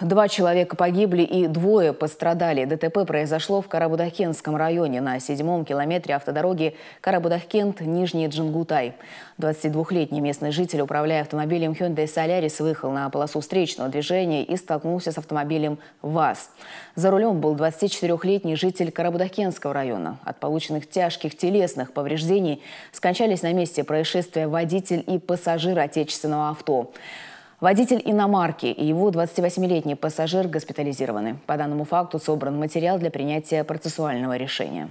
Два человека погибли и двое пострадали. ДТП произошло в Карабудахкентском районе на 7-м километре автодороги Карабудахкент-Нижний Джингутай. 22-летний местный житель, управляя автомобилем Hyundai Solaris, выехал на полосу встречного движения и столкнулся с автомобилем ВАЗ. За рулем был 24-летний житель Карабудахкентского района. От полученных тяжких телесных повреждений скончались на месте происшествия водитель и пассажир отечественного авто. Водитель иномарки и его 28-летний пассажир госпитализированы. По данному факту собран материал для принятия процессуального решения.